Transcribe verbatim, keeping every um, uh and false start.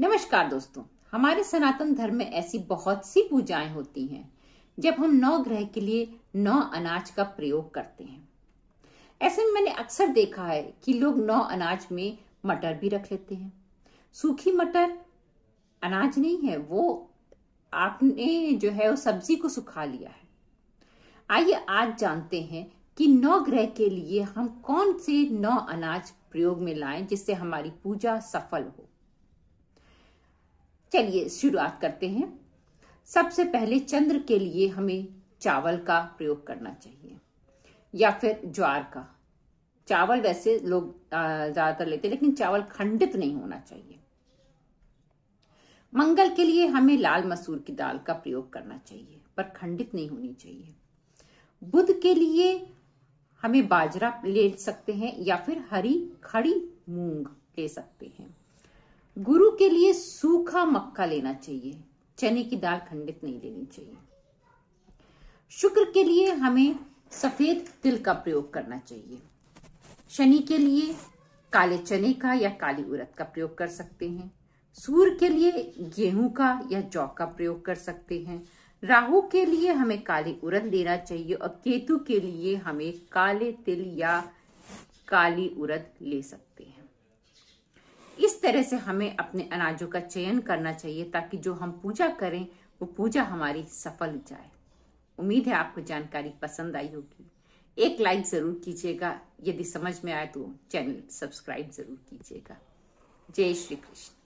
नमस्कार दोस्तों, हमारे सनातन धर्म में ऐसी बहुत सी पूजाएं होती हैं जब हम नौ ग्रह के लिए नौ अनाज का प्रयोग करते हैं। ऐसे में मैंने अक्सर देखा है कि लोग नौ अनाज में मटर भी रख लेते हैं। सूखी मटर अनाज नहीं है, वो आपने जो है वो सब्जी को सुखा लिया है। आइए आज जानते हैं कि नौ ग्रह के लिए हम कौन से नौ अनाज प्रयोग में लाएं जिससे हमारी पूजा सफल हो। चलिए शुरुआत करते हैं। सबसे पहले चंद्र के लिए हमें चावल का प्रयोग करना चाहिए या फिर ज्वार का। चावल वैसे लोग ज्यादातर लेते हैं, लेकिन चावल खंडित नहीं होना चाहिए। मंगल के लिए हमें लाल मसूर की दाल का प्रयोग करना चाहिए, पर खंडित नहीं होनी चाहिए। बुध के लिए हमें बाजरा ले सकते हैं या फिर हरी खड़ी मूंग ले सकते हैं। गुरु के लिए सूखा मक्का लेना चाहिए, चने की दाल खंडित नहीं लेनी चाहिए। शुक्र के लिए हमें सफेद तिल का प्रयोग करना चाहिए। शनि के लिए काले चने का या काली उड़द का प्रयोग कर सकते हैं। सूर्य के लिए गेहूं का या जौ का प्रयोग कर सकते हैं। राहु के लिए हमें काली उड़द लेना चाहिए और केतु के लिए हमें काले तिल या काली उड़द ले सकते हैं। इस तरह से हमें अपने अनाजों का चयन करना चाहिए ताकि जो हम पूजा करें वो पूजा हमारी सफल जाए। उम्मीद है आपको जानकारी पसंद आई होगी। एक लाइक जरूर कीजिएगा, यदि समझ में आए तो चैनल सब्सक्राइब जरूर कीजिएगा। जय श्री कृष्ण।